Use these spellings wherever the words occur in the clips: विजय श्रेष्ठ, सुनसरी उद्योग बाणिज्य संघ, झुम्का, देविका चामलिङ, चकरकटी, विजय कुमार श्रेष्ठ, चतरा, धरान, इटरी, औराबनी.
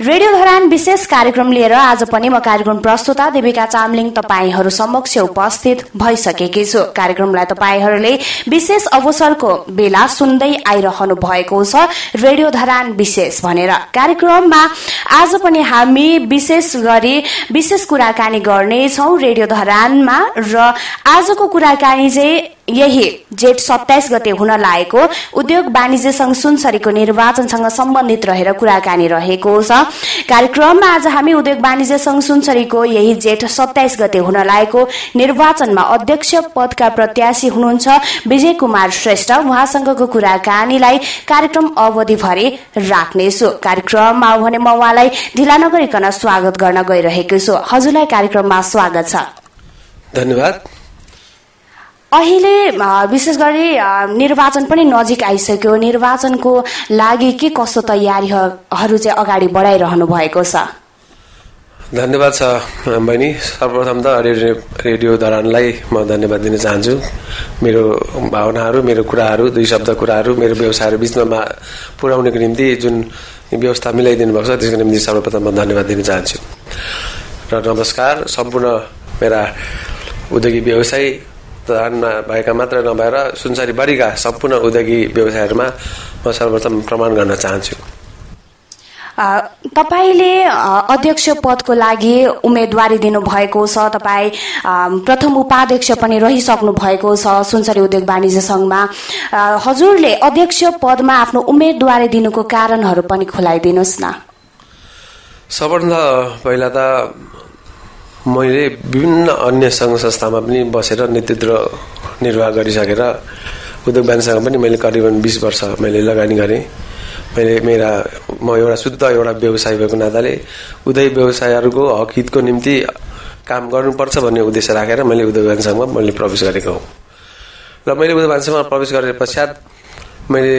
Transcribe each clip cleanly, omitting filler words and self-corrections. Radio धरान विशेष कार्यक्रम लिएर आज पनि म कार्यक्रम प्रस्तुता देविका चामलिङ तपाईहरु समक्ष उपस्थित भइसकेकी छु। कार्यक्रमलाई तपाईहरुले विशेष अवसरको बेला सुन्दै आइरहनु भएको छ रेडियो धरान विशेष भनेर। कार्यक्रममा आज पनि हामी विशेष गरी विशेष कुराकानी गर्ने छौ रेडियो धरानमा र आजको कुराकानी चाहिँ यही जेठ 27 गते हुन लागेको उद्योग वाणिज्य संघ सुनसरीको निर्वाचनसँग सम्बन्धित रहेर कुराकानी रहेको छ। कार्यक्रममा आज हामी उद्योग वाणिज्य संघ सुनसरीको यही जेठ 27 गते हुन लागेको निर्वाचनमा अध्यक्ष पदका प्रत्याशी हुनुहुन्छ विजय कुमार श्रेष्ठ, उहाँसँगको कुराकानीलाई कार्यक्रम अवधिभरि राख्नेछु। कार्यक्रममा भने म उहाँलाई ढिला नगरिकन स्वागत गर्न गइरहेको छु। हजुरलाई कार्यक्रममा स्वागत छ। धन्यवाद। अहिले विशेष गरी निर्वाचन पनि नजिक आइसक्यो, निर्वाचनको लागि के कस्तो तयारीहरू चाहिँ अगाडि बढाइरहनु भएको छ? धन्यवाद छ बहिनी। सर्वप्रथम त रेडियो धरानलाई म धन्यवाद दिन चाहन्छु। मेरो भावनाहरू, मेरो कुराहरू, दुई शब्द कुराहरू मेरो व्यवसायहरू बिचमा पुर्याउनको निम्ति जुन व्यवस्था मिलाइदिनु भएको छ त्यसको निम्ति सर्वप्रथम म धन्यवाद दिन चाहन्छु र नमस्कार। सम्पूर्ण मेरा उद्योगी व्यवसायी धरानमा भएका मात्र नभएर सुनसरीबारीका सम्पूर्ण उद्योगी व्यवसायहरूमा म सर्वप्रथम प्रमाण गर्न चाहन्छु। तपाईले अध्यक्ष पदको लागि उम्मेदवारी दिनुभएको छ, तपाई प्रथम उपाध्यक्ष पनि रहिसक्नु भएको छ सुनसरी उद्योग वाणिज्य संघमा। हजुरले अध्यक्ष पदमा आफ्नो उम्मेदवारी दिनुको कारणहरू पनि खुलाइदिनुस् न। सबभन्दा पहिला त मैले विभिन्न अन्य सङ्घ संस्थामा पनि बसेर नेतृत्व निर्वाह गरिसकेर उद्योग वाणिज्यसँग पनि मैले करिबन 20 वर्ष मैले लगानी गरेँ। म एउटा शुद्ध एउटा व्यवसाय भएको नाताले उद्योग व्यवसायहरूको हक हितको निम्ति काम गर्नुपर्छ भन्ने उद्देश्य राखेर मैले उद्योग वाणिज्यसँग मैले प्रवेश गरेको हो र मैले उद्योग वाणिज्यमा प्रवेश गरे पश्चात मैले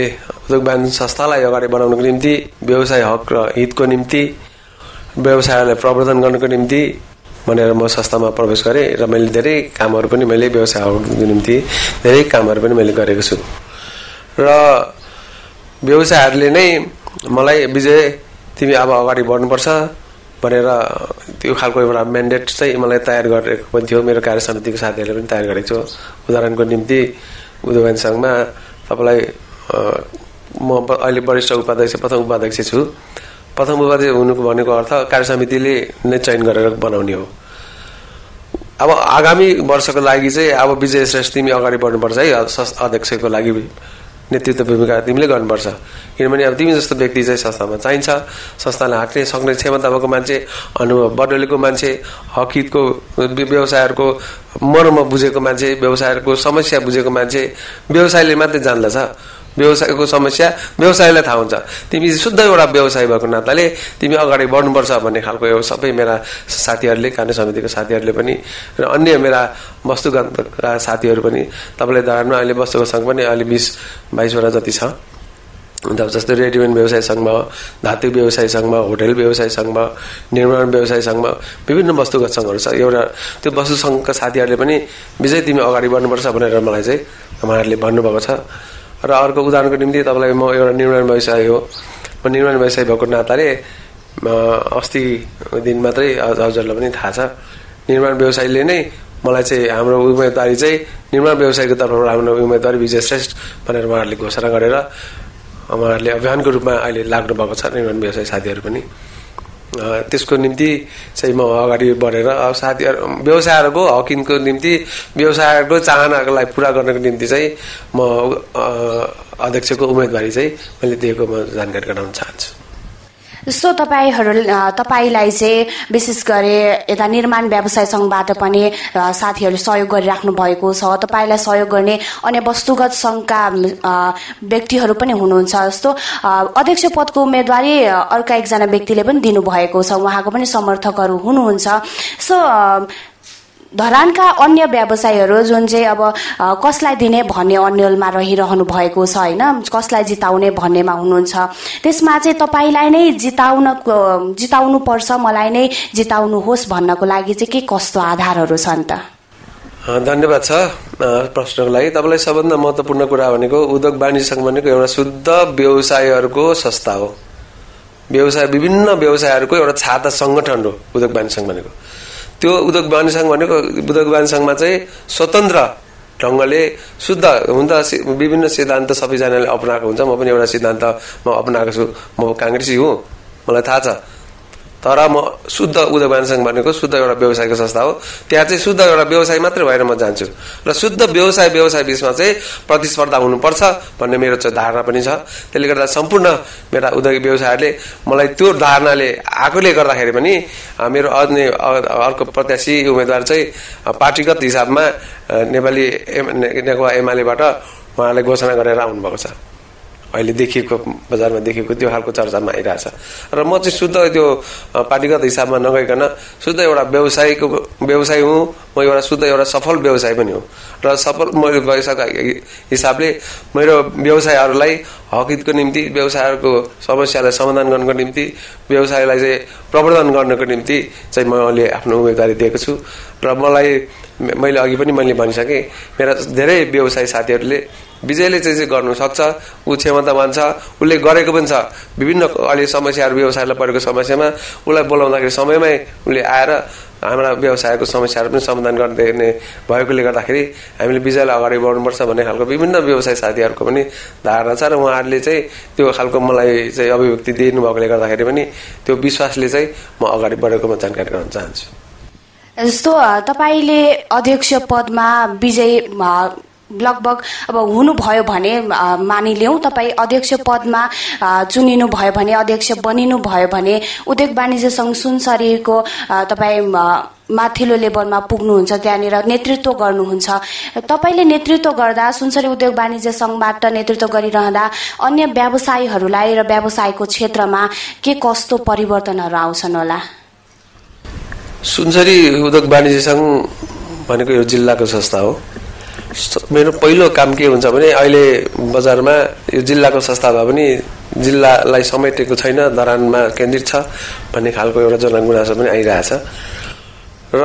उद्योग वाणिज्य संस्थालाई अगाडि बढाउनको निम्ति, व्यवसाय हक र हितको निम्ति, व्यवसायलाई प्रवर्धन गर्नको निम्ति भनेर म संस्थामा प्रवेश गरेँ र मैले धेरै कामहरू पनि मैले व्यवसायहरूको निम्ति धेरै कामहरू पनि मैले गरेको छु र व्यवसायहरूले नै मलाई विजय तिमी अब अगाडि बढ्नुपर्छ भनेर त्यो खालको एउटा म्यान्डेट चाहिँ मलाई तयार गरेको पनि थियो। मेरो कार्य समितिको साथीहरूले पनि तयार गरेको थियो। उदाहरणको निम्ति उद्योग वाणिज्य संघमा तपाईँलाई म अहिले वरिष्ठ उपाध्यक्ष प्रथम उपाध्यक्ष छु। प्रथम उपाध्यक्ष हुनुको भनेको अर्थ कार्य समितिले नै चयन गरेर बनाउने हो। अब आगामी वर्षको लागि चाहिँ अब विजय श्रेष्ठ तिमी अगाडि बढ्नुपर्छ है, अध्यक्षको लागि नेतृत्व भूमिका तिमीले गर्नुपर्छ, किनभने अब तिमी जस्तो व्यक्ति चाहिँ संस्थामा चाहिन्छ। संस्थालाई हाँक्ने सक्ने क्षमता भएको मान्छे, अनुभव बटुलेको मान्छे, हकितको व्यवसायहरूको मर्म बुझेको मान्छे, व्यवसायहरूको समस्या बुझेको मान्छे। व्यवसायले मात्रै जान्दछ, व्यवसायको समस्या व्यवसायलाई थाहा हुन्छ। तिमी शुद्ध एउटा व्यवसाय भएको नाताले तिमी अगाडि बढ्नुपर्छ भन्ने खालको एउटा सबै मेरा साथीहरूले, कार्य समितिको साथीहरूले पनि र अन्य मेरा वस्तुगतका साथीहरू पनि। तपाईँले धरानमा अहिले वस्तुको सङ्घ पनि अहिले 20-22 वटा जति छ। जस्तै रेडिमेड व्यवसाय सङ्घमा, धातु व्यवसाय सङ्घमा, होटल व्यवसाय सङ्घमा, निर्माण व्यवसाय सङ्घमा विभिन्न वस्तुगत सङ्घहरू छ। एउटा त्यो वस्तु सङ्घका साथीहरूले पनि विजय तिमी अगाडि बढ्नुपर्छ भनेर मलाई चाहिँ उहाँहरूले भन्नुभएको छ। र अर्को उदाहरणको निम्ति तपाईँलाई म एउटा निर्माण व्यवसाय हो, म निर्माण व्यवसाय भएको नाताले अस्ति दिन मात्रै हजुरलाई पनि थाहा छ निर्माण व्यवसायले नै मलाई चाहिँ हाम्रो उम्मेदवारी चाहिँ निर्माण व्यवसायको तर्फबाट हाम्रो उम्मेदवारी विजय श्रेष्ठ भनेर उहाँहरूले घोषणा गरेर उहाँहरूले अभियानको रूपमा अहिले लाग्नु भएको छ। निर्माण व्यवसाय साथीहरू पनि त्यसको निम्ति चाहिँ म अगाडि बढेर साथीहरू व्यवसायहरूको हकिनको निम्ति, व्यवसायहरूको चाहनालाई पुरा गर्नको निम्ति चाहिँ म अध्यक्षको उम्मेदवारी चाहिँ मैले दिएको म जानकारी गराउन चाहन्छु। जस्तो तपाईँलाई चाहिँ विशेष गरी यता निर्माण व्यवसाय सङ्घबाट पनि साथीहरूले सहयोग गरिराख्नु भएको छ। तपाईँलाई सहयोग गर्ने अन्य वस्तुगत सङ्घका व्यक्तिहरू पनि हुनुहुन्छ। जस्तो अध्यक्ष पदको उम्मेदवारी अर्का एकजना व्यक्तिले पनि दिनुभएको छ, उहाँको पनि समर्थकहरू हुनुहुन्छ। सो धरानका अन्य व्यवसायीहरू जुन चाहिँ अब कसलाई दिने भन्ने अन्यलमा रहिरहनु भएको छ हैन, कसलाई जिताउने भन्नेमा हुनुहुन्छ, त्यसमा चाहिँ तपाईलाई नै जिताउनुपर्छ, मलाई नै जिताउनुहोस् भन्नको लागि चाहिँ के कस्तो आधारहरू छन् त? धन्यवाद छ प्रश्नको लागि। तपाईँलाई सबभन्दा महत्त्वपूर्ण कुरा भनेको उद्योग वाणिज्य सङ्घ भनेको एउटा शुद्ध व्यवसायहरूको संस्था हो। व्यवसाय विभिन्न व्यवसायहरुको एउटा छाता संगठन हो उद्योग वाणिज्य संघ भनेको। त्यो उद्योग वाणिज्य संघ भनेको उद्योग वाणिज्य संघमा चाहिँ स्वतन्त्र ढंगले शुद्ध हुन्छ। विभिन्न सिद्धान्त सबैजनाले अपनाएको हुन्छ। म पनि एउटा सिद्धान्त म अपनाएको छु। म कांग्रेसी हुँ, मलाई थाहा छ। तर म शुद्ध उद्योग वाणिज्य संघ भनेको शुद्ध एउटा व्यवसायको संस्था हो। त्यहाँ चाहिँ शुद्ध एउटा व्यवसाय मात्र भएर म जान्छु र शुद्ध व्यवसाय बीचमा चाहिँ प्रतिस्पर्धा हुनुपर्छ भन्ने मेरो चाहिँ धारणा पनि छ। त्यसले गर्दा सम्पूर्ण मेरा उद्योग व्यवसायहरुले मलाई त्यो धारणाले आकोले गर्दाखेरि पनि मेरो अन्य अर्को प्रत्याशी उम्मेदवार चाहिँ पार्टीगत हिसाबमा नेपाली नेकपा एमालेबाट उहाँले घोषणा गरेर आउनु भएको छ। अहिले देखिएको बजारमा देखिएको त्यो हालको चर्चामा आइरहेछ र म चाहिँ शुद्ध त्यो पार्टीगत हिसाबमा नगइकन शुद्ध एउटा व्यवसाय हुँ। म एउटा शुद्ध एउटा सफल व्यवसाय पनि हुँ र सफल म व्यवसायको हिसाबले मेरो व्यवसायहरूलाई हकितको निम्ति, व्यवसायहरूको समस्यालाई समाधान गर्नको निम्ति, व्यवसायलाई चाहिँ प्रवर्धन गर्नको निम्ति चाहिँ मैले आफ्नो उम्मेदवारी दिएको छु। र मैले अघि पनि भनिसकेँ, मेरा धेरै व्यवसाय साथीहरूले विजयले चाहिँ गर्नु सक्छ, ऊ क्षमतावान छ, उसले गरेको पनि छ। विभिन्न अहिले समस्याहरू व्यवसायलाई परेको समस्यामा उसलाई बोलाउँदाखेरि समयमै उसले आएर हाम्रा व्यवसायको समस्याहरू पनि समाधान गर्ने भएकोले गर्दाखेरि हामीले विजयलाई अगाडि बढाउनुपर्छ भन्ने खालको विभिन्न व्यवसाय साथीहरूको पनि धारणा छ र उहाँहरूले चाहिँ त्यो खालको मलाई चाहिँ अभिव्यक्ति दिनु भएकोले गर्दाखेरि पनि त्यो विश्वासले चाहिँ म अगाडि बढेको म जानकारी गराउन चाहन्छु। जस्तो तपाईले अध्यक्ष पदमा विजय लगभग अब हुनुभयो भने मानिलिउँ, तपाईँ अध्यक्ष पदमा चुनिनु भयो भने, अध्यक्ष बनिनु भयो भने उद्योग वाणिज्य संघ सुनसरीको तपाईँ माथिल्लो लेभलमा पुग्नुहुन्छ, त्यहाँनिर नेतृत्व गर्नुहुन्छ। तपाईले नेतृत्व गर्दा सुनसरी उद्योग वाणिज्य संघबाट नेतृत्व गरिरहँदा अन्य व्यवसायीहरूलाई र व्यवसायको क्षेत्रमा के कस्तो परिवर्तनहरू आउँछन् होला? सुनसरी उद्योग वाणिज्य संघ भनेको यो जिल्लाको संस्था हो। मेरो पहिलो काम के हुन्छ भने अहिले बजारमा यो जिल्लाको संस्था भए पनि जिल्लालाई समेटेको छैन, दरानमा केन्द्रित छ भन्ने खालको एउटा जनगुनासो पनि आइरहेछ। र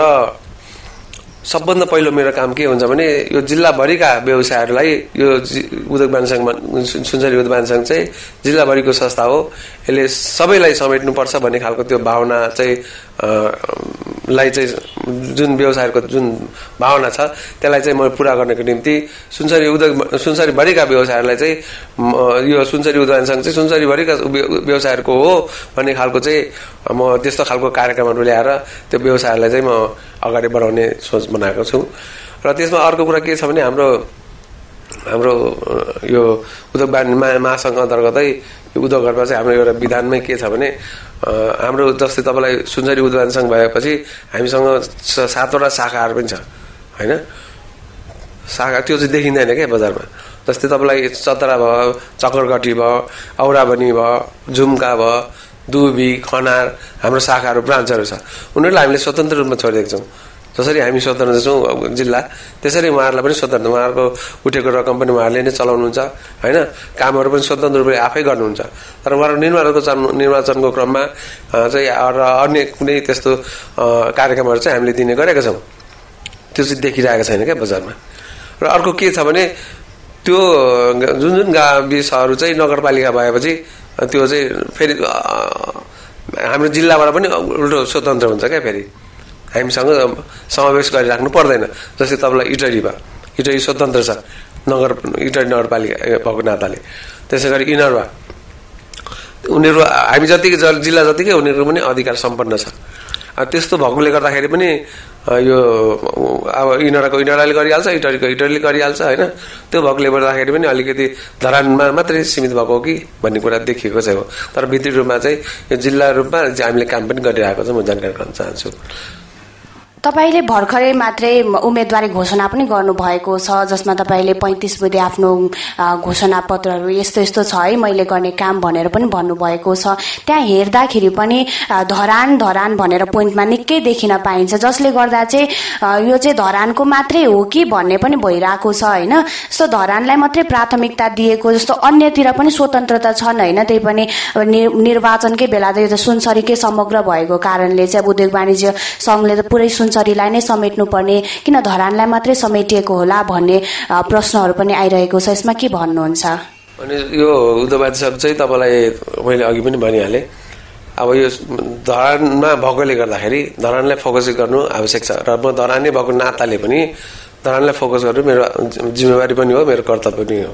सबभन्दा पहिलो मेरो काम के हुन्छ भने यो जिल्लाभरिका व्यवसायहरूलाई यो उद्योग वाणिज्य संघमा सुनसरी उद्योग वाणिज्य संघ चाहिँ जिल्लाभरिको संस्था हो, यसले सबैलाई समेट्नुपर्छ भन्ने खालको त्यो भावना चाहिँ जुन व्यवसायको जुन भावना छ त्यसलाई चाहिँ म पूरा गर्नको निम्ति सुनसरीभरिका व्यवसायहरूलाई चाहिँ यो सुनसरी उद्योग वाणिज्य संघ चाहिँ सुनसरीभरिका व्यवसायहरूको हो भन्ने खालको चाहिँ म त्यस्तो खालको कार्यक्रमहरू ल्याएर त्यो व्यवसायहरूलाई चाहिँ म अगाडि बढाउने सोच बनाएको छु। र त्यसमा अर्को कुरा के छ भने हाम्रो हाम्रो यो उद्योग वाणिज्य महासंघ अन्तर्गतै यो उद्योगहरूमा चाहिँ हाम्रो एउटा विधानमै के छ भने हाम्रो जस्तै तपाईँलाई सुनसरी उद्योग वाणिज्य संघ भएपछि हामीसँग 7वटा शाखाहरू पनि छ, होइन? शाखा त्यो चाहिँ देखिँदैन क्या बजारमा। जस्तै तपाईँलाई चतरा भयो, चकरकटी भयो, औराबनी भयो, झुम्का भयो, दुबी, खनार हाम्रो शाखाहरू ब्रान्चहरू छ। उनीहरूलाई हामीले स्वतन्त्र रूपमा छोडिदिएको छौँ। जसरी हामी स्वतन्त्र छौँ जिल्ला, त्यसरी उहाँहरूलाई पनि स्वतन्त्र, उहाँहरूको उठेको रकम पनि उहाँहरूले नै चलाउनुहुन्छ, होइन? कामहरू पनि स्वतन्त्र रूपले आफै गर्नुहुन्छ। तर उहाँहरू निर्वाचनको क्रममा चाहिँ र अन्य कुनै त्यस्तो कार्यक्रमहरू चाहिँ हामीले दिने गरेका छौँ। त्यो चाहिँ देखिरहेको छैन क्या बजारमा। र अर्को के छ भने त्यो जुन जुन गाविसहरू चाहिँ नगरपालिका भएपछि त्यो चाहिँ फेरि हाम्रो जिल्लाबाट पनि उल्टो स्वतन्त्र हुन्छ क्या, फेरि हामीसँग समावेश गरिराख्नु पर्दैन। जस्तै तपाईँलाई इटरी भयो, इटरी स्वतन्त्र छ इटरी नगरपालिका भएको नाताले। त्यसै गरी इनर भयो, उनीहरू हामी जतिकै जिल्ला जतिकै उनीहरू पनि अधिकार सम्पन्न छ। त्यस्तो भएकोले गर्दाखेरि पनि यो अब इनराले गरिहाल्छ, इटरीले गरिहाल्छ, होइन? त्यो भएकोले गर्दाखेरि पनि अलिकति धरानमा मात्रै सीमित भएको हो कि भन्ने कुरा देखिएको चाहिँ हो। तर भित्री रूपमा चाहिँ यो जिल्ला रूपमा हामीले काम पनि गरिरहेको छ, म जानकारी गराउन चाहन्छु। तपाईले भर्खरै मात्रै उम्मेदवारी घोषणा पनि गर्नुभएको छ, जसमा तपाईले 35 बुधे आफ्नो घोषणा पत्रहरू यस्तो यस्तो छ है मैले गर्ने काम भनेर पनि भन्नुभएको छ। त्यहाँ हेर्दाखेरि पनि धरान भनेर पोइन्टमा निकै देखिन पाइन्छ, जसले गर्दा चाहिँ यो चाहिँ धरानको मात्रै हो कि भन्ने पनि भइरहेको छ, हैन? सो धरानलाई मात्रै प्राथमिकता दिएको जस्तो अन्यतिर पनि स्वतन्त्रता छन्, हैन? त्यै पनि निर्वाचनकै बेला त यो त सुनसरीकै समग्र भएको कारणले चाहिँ उद्योग वाणिज्य संघले त पुरै सुनसरीलाई नै समेट्नु पर्ने, किन धरानलाई मात्रै समेटिएको होला भन्ने प्रश्नहरू पनि आइरहेको छ। यसमा के भन्नुहुन्छ? अनि यो उद्योग वाणिज्य संघ चाहिँ तपाईँलाई मैले अघि पनि भनिहालेँ, अब यो धरानमा भएकोले गर्दाखेरि धरानलाई फोकस गर्नु आवश्यक छ र म धरानै भएको नाताले पनि धरानलाई फोकस गर्नु मेरो जिम्मेवारी पनि हो, मेरो कर्तव्य पनि हो।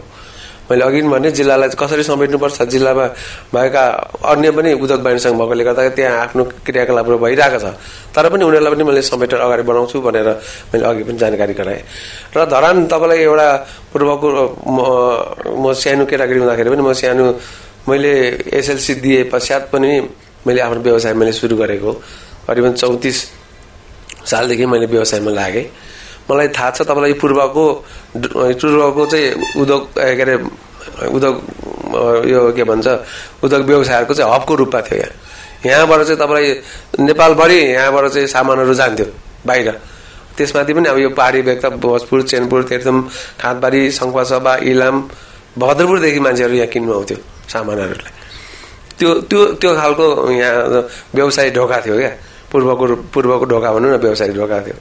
मैले अघि भने जिल्लालाई कसरी समेट्नुपर्छ, जिल्लामा भएका अन्य पनि उद्योग वाणिज्य संघ भएकोले गर्दाखेरि त्यहाँ आफ्नो क्रियाकलापहरू भइरहेको छ, तर पनि उनीहरूलाई पनि मैले समेटेर अगाडि बढाउँछु भनेर मैले अघि पनि जानकारी गराएँ। र धरान तपाईँलाई एउटा पूर्वको म सानो केटागिरी हुँदाखेरि पनि मैले एसएलसी दिए पश्चात पनि मैले आफ्नो व्यवसाय मैले सुरु गरेको करिबन 34 सालदेखि मैले व्यवसायमा लागेँ। मलाई थाहा छ तपाईँलाई पूर्वको चाहिँ उद्योग के अरे उद्योग यो के भन्छ उद्योग व्यवसायहरूको चाहिँ हबको रूपमा थियो। यहाँबाट चाहिँ तपाईँलाई नेपालभरि यहाँबाट चाहिँ सामानहरू जान्थ्यो बाहिर। त्यसमाथि पनि अब यो पहाडी भेकता भोजपुर, चेनपुर, तीर्थम, खाँदबारी, शङ्खुवासभा, इलाम, भद्रपुरदेखि मान्छेहरू यहाँ किन्नु आउँथ्यो सामानहरूलाई। त्यो त्यो त्यो खालको यहाँ व्यवसाय ढोका थियो क्या, पूर्वको ढोका भनौँ न, व्यवसाय ढोका थियो।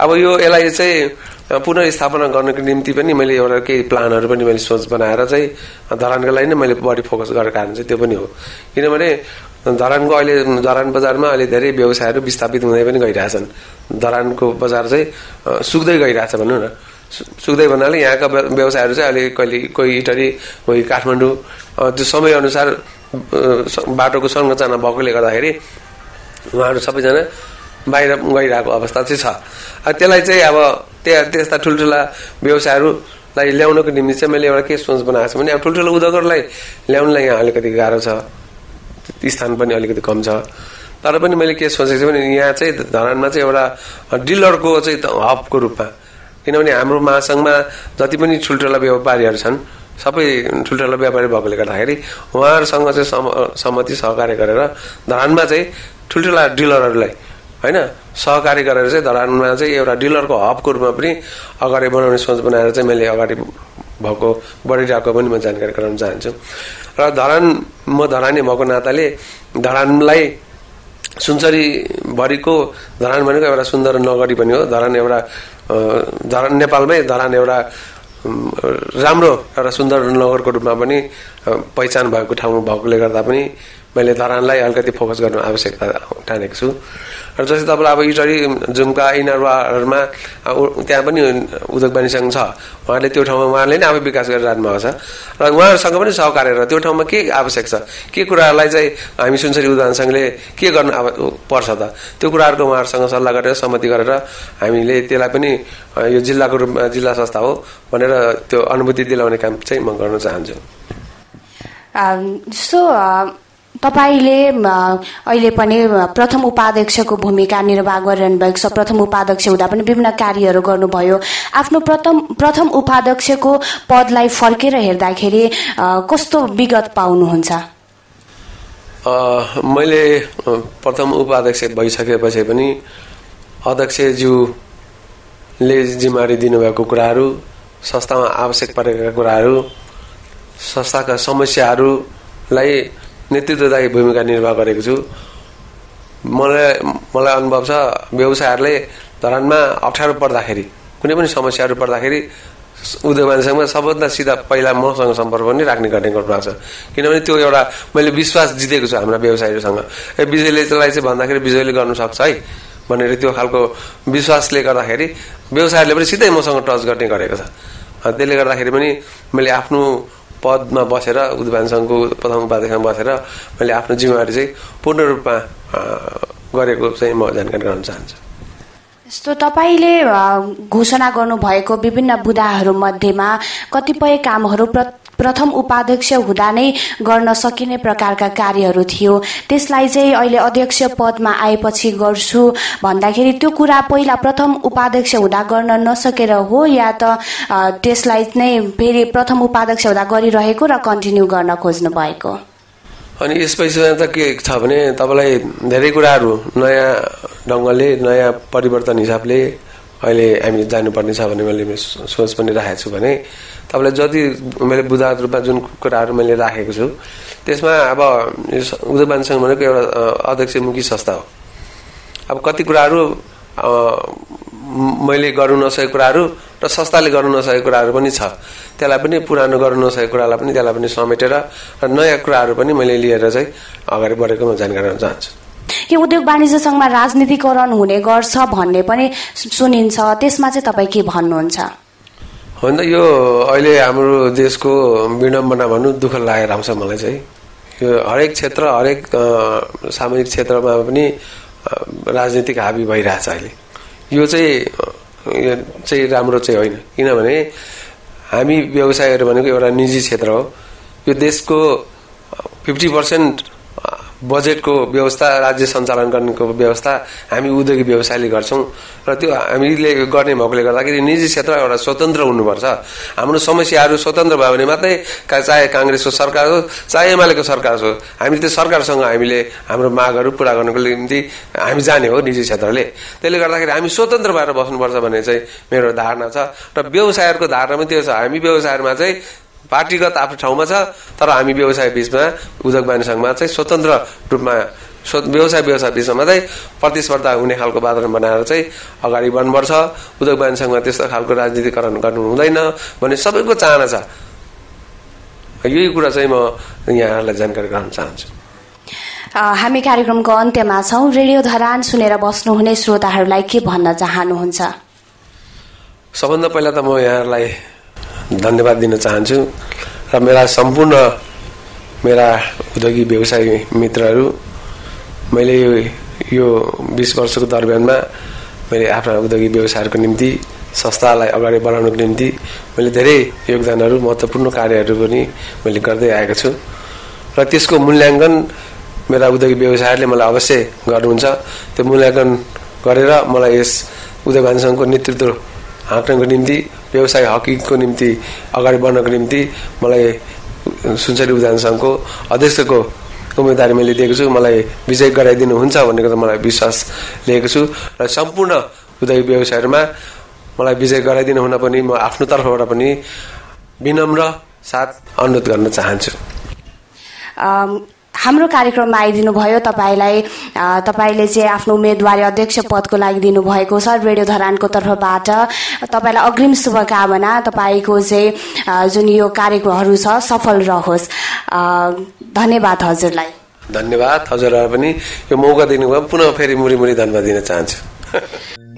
अब यो यसलाई चाहिँ पुनर्स्थापना गर्नको निम्ति पनि मैले एउटा केही प्लानहरू पनि मैले सोच बनाएर चाहिँ धरानको लागि नै मैले बढी फोकस गरेको कारण चाहिँ त्यो पनि हो। किनभने धरानको अहिले धरान बजारमा अहिले धेरै व्यवसायहरू विस्थापित हुँदै पनि गइरहेछन्। धरानको बजार चाहिँ सुक्दै गइरहेछ भनौँ न। सुक्दै भन्नाले यहाँका व्यवसायहरू चाहिँ अहिले कोही इटरी, कोही काठमाडौँ, त्यो समयअनुसार बाटोको संरचना भएकोले गर्दाखेरि उहाँहरू सबैजना बाहिर गइरहेको अवस्था चाहिँ छ। त्यसलाई चाहिँ अब त्यस्ता ठुल्ठुला व्यवसायहरूलाई ल्याउनको निम्ति चाहिँ मैले एउटा के सोच बनाएको छु भने अब ठुल्ठुलो उद्योगहरूलाई ल्याउनलाई यहाँ अलिकति गाह्रो छ, स्थान पनि अलिकति कम छ। तर पनि मैले के सोचेको छु भने यहाँ चाहिँ धरानमा चाहिँ एउटा डिलरको चाहिँ हबको रूपमा, किनभने हाम्रो महासङ्घमा जति पनि ठुल्ठुला व्यापारीहरू छन्, सबै ठुल्ठुला व्यापारी भएकोले गर्दाखेरि उहाँहरूसँग चाहिँ सहमति सहकार्य गरेर धरानमा चाहिँ ठुल्ठुला डिलरहरूलाई हैन सहकार्य गरेर चाहिँ धरानमा चाहिँ एउटा डिलरको हबको रूपमा पनि अगाडि बढाउने सोच बनाएर चाहिँ मैले अगाडि भएको बढिरहेको पनि म जानकारी गराउन चाहन्छु। र धरानी भएको नाताले धरानलाई सुनसरीभरिको धरान भनेको एउटा सुन्दर नगरी पनि हो। धरान नेपालमै धरान एउटा राम्रो एउटा सुन्दर नगरको रूपमा पनि पहिचान भएको ठाउँ भएकोले गर्दा पनि मैले धरानलाई अलिकति फोकस गर्नु आवश्यकता ठानेको छु। र जस्तै तपाईँलाई अब इटरी, झुम्का, यिनीहरूमा त्यहाँ पनि उद्योग वाणिज्य संघ छ, उहाँहरूले त्यो ठाउँमा उहाँहरूले नै आफै विकास गरिरहनु भएको छ र उहाँहरूसँग पनि सहकार्य र त्यो ठाउँमा के आवश्यक छ, के कुराहरूलाई चाहिँ हामी सुनसरी उद्योग संघले के गर्नु पर्छ त त्यो कुराहरूको उहाँहरूसँग सल्लाह गरेर सहमति गरेर हामीले त्यसलाई पनि यो जिल्लाको रूपमा जिल्ला संस्था हो भनेर त्यो अनुभूति दिलाउने काम चाहिँ म गर्न चाहन्छु। जस्तो तपाईले अहिले पनि प्रथम उपाध्यक्षको भूमिका निर्वाह गरिरहनु भएको छ, प्रथम उपाध्यक्ष हुँदा पनि विभिन्न कार्यहरू गर्नुभयो। आफ्नो प्रथम उपाध्यक्षको पदलाई फर्केर हेर्दाखेरि कस्तो विगत पाउनुहुन्छ? मैले प्रथम उपाध्यक्ष भइसकेपछि पनि अध्यक्षज्यूले जिम्मेवारी दिनुभएको कुराहरू, संस्थामा आवश्यक परेका कुराहरू, संस्थाका समस्याहरूलाई नेतृत्वदायी भूमिका निर्वाह गरेको छु। मलाई अनुभव छ व्यवसायहरूले धरानमा अप्ठ्यारो पर्दाखेरि, कुनै पनि समस्याहरू पर्दाखेरि उद्योग वाणिज्यसँग सबभन्दा सिधा पहिला मसँग सम्पर्क पनि राख्ने गर्ने गर्नुभएको छ। किनभने त्यो एउटा मैले विश्वास जितेको छु हाम्रा व्यवसायीहरूसँग। ए विजयले चाहिँ भन्दाखेरि विजयले गर्नु सक्छ है भनेर त्यो खालको विश्वासले गर्दाखेरि व्यवसायहरूले पनि सिधै मसँग टच गर्ने गरेको छ। त्यसले गर्दाखेरि पनि मैले आफ्नो पदमा बसेर उद्योग वाणिज्य संघको प्रथम उपाध्यक्षमा बसेर मैले आफ्नो जिम्मेवारी चाहिँ पूर्ण रूपमा गरेको चाहिँ म जानकारी गराउन चाहन्छु। जस्तो तपाईँले घोषणा गर्नुभएको विभिन्न बुदाहरूमध्येमा कतिपय कामहरू प्रथम उपाध्यक्ष हुँदा नै गर्न सकिने प्रकारका कार्यहरू थियो, त्यसलाई चाहिँ अहिले अध्यक्ष पदमा आएपछि गर्छु भन्दाखेरि त्यो कुरा पहिला प्रथम उपाध्यक्ष हुँदा गर्न नसकेर हो या त त्यसलाई नै फेरि प्रथम उपाध्यक्ष हुँदा गरिरहेको र कन्टिन्यू गर्न खोज्नु भएको? अनि यस विषयमा त के छ भने तपाईँलाई धेरै कुराहरू नयाँ ढङ्गले, नयाँ परिवर्तन हिसाबले अहिले हामीले जानुपर्ने छ भने मैले सोच पनि राखेको छु। भने तपाईँलाई जति मैले बुदात रूपमा जुन कुराहरू मैले राखेको छु त्यसमा अब उद्योग वाणिज्य संघ भनेको एउटा अध्यक्षमुखी संस्था हो। अब कति कुराहरू मैले गर्न नसकेको कुराहरु र संस्थाले गर्न नसकेको कुराहरु पनि छ। त्यसलाई पनि पुरानो गर्न नसकेको कुरालाई पनि त्यसलाई पनि समेटेर र नयाँ कुराहरु पनि मैले लिएर चाहिँ अगाडि बढेको म जानकारी गराउन चाहन्छु। के उद्योग वाणिज्य संघमा राजनीतिकरण हुने गर्छ भन्ने पनि सुनिन्छ, त्यसमा चाहिँ तपाई के भन्नुहुन्छ? हैन, यो अहिले हाम्रो देशको विडम्बना भन्नु दुःख लागेर आउँछ मलाई चाहिँ। यो हरेक क्षेत्र हरेक सामाजिक क्षेत्रमा पनि राजनीतिक हावी भइरहेछ अहिले। यो चाहिँ राम्रो चाहिँ होइन, किनभने हामी व्यवसायीहरू भनेको एउटा निजी क्षेत्र हो। यो देशको 50% बजेटको व्यवस्था राज्य सञ्चालन गर्नेको व्यवस्था हामी उद्योगिक व्यवसायले गर्छौं र त्यो हामीले गर्ने भएकोले गर्दाखेरि निजी क्षेत्र एउटा स्वतन्त्र हुनुपर्छ। हाम्रो समस्याहरू स्वतन्त्र भयो भने मात्रै चाहे कांग्रेसको सरकार हो चाहे एमालेको सरकार हो, हामीले त्यो सरकारसँग हामीले हाम्रो मागहरू पूरा गर्नको निम्ति हामी जाने हो निजी क्षेत्रले। त्यसले गर्दाखेरि हामी स्वतन्त्र भएर बस्नुपर्छ भन्ने चाहिँ मेरो धारणा छ र व्यवसायहरूको धारणा पनि त्यो छ। हामी व्यवसायमा चाहिँ पार्टीगत आफ्नो ठाउँमा छ, तर हामी व्यवसाय बीचमा उद्योग वाणिज्य संघमा चाहिँ स्वतन्त्र रूपमा व्यवसाय बीचमा चाहिँ प्रतिस्पर्धा हुने खालको वातावरण बनाएर चाहिँ अगाडि बढ्नुपर्छ। उद्योग वाणिज्य संघमा त्यस्तो खालको राजनीतिकरण गर्नु हुँदैन भन्ने सबैको चाहना छ। यही कुरा चाहिँ म यहाँहरूलाई जानकारी गराउन चाहन्छु। हामी कार्यक्रमको अन्त्यमा छौं। रेडियो धरान सुनेर बस्नुहुने श्रोताहरूलाई के भन्न चाहनुहुन्छ? सबभन्दा पहिला त म यहाँहरूलाई धन्यवाद दिन चाहन्छु र मेरा सम्पूर्ण मेरा उद्योगी व्यवसायी मित्रहरू, मैले यो 20 वर्षको दरम्यानमा मैले आफ्ना उद्योगी व्यवसायको निम्ति संस्थालाई अगाडि बढाउनको निम्ति मैले धेरै योगदानहरू महत्त्वपूर्ण कार्यहरू पनि मैले गर्दै आएको छु र त्यसको मूल्याङ्कन मेरा उद्योगी व्यवसायीहरूले मलाई अवश्य गर्नुहुन्छ। त्यो मूल्याङ्कन गरेर मलाई यस उद्योग वाणिज्य संघको नेतृत्व हाक्नको निम्ति व्यवसाय हकीको निम्ति अगाडि बढ्नको निम्ति मलाई सुनसरी उद्योग संघको अध्यक्षको उम्मेदारी मैले दिएको छु। मलाई विजय गराइदिनुहुन्छ भन्ने कुरा मलाई विश्वास लिएको छु र सम्पूर्ण उद्योग व्यवसायहरूमा मलाई विजय गराइदिनु हुन पनि म आफ्नो तर्फबाट पनि विनम्र साथ अनुरोध गर्न चाहन्छु। हाम्रो कार्यक्रममा आइदिनु भयो। तपाईले चाहिँ आफ्नो उम्मेदवारी अध्यक्ष पदको लागि दिनुभएको छ। रेडियो धरानको तर्फबाट तपाईलाई अग्रिम शुभकामना। तपाईको चाहिँ जुन यो कार्यहरू छ सफल रहोस्। धन्यवाद हजुरलाई। धन्यवाद हजुरलाई पनि यो मौका दिनुभयो। पुनः फेरि मुरी मुरी धन्यवाद दिन चाहन्छु।